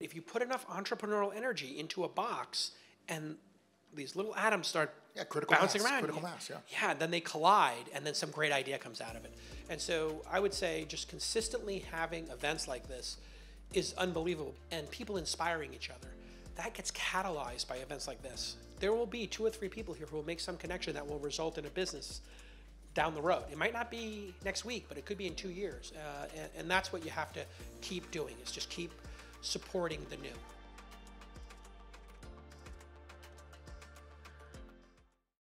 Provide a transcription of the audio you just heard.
If you put enough entrepreneurial energy into a box and these little atoms start bouncing around, critical mass, then they collide and then some great idea comes out of it. And so I would say just consistently having events like this is unbelievable, and people inspiring each other. That gets catalyzed by events like this. There will be 2 or 3 people here who will make some connection that will result in a business down the road. It might not be next week, but it could be in 2 years. And that's what you have to keep doing, is just keep supporting the new.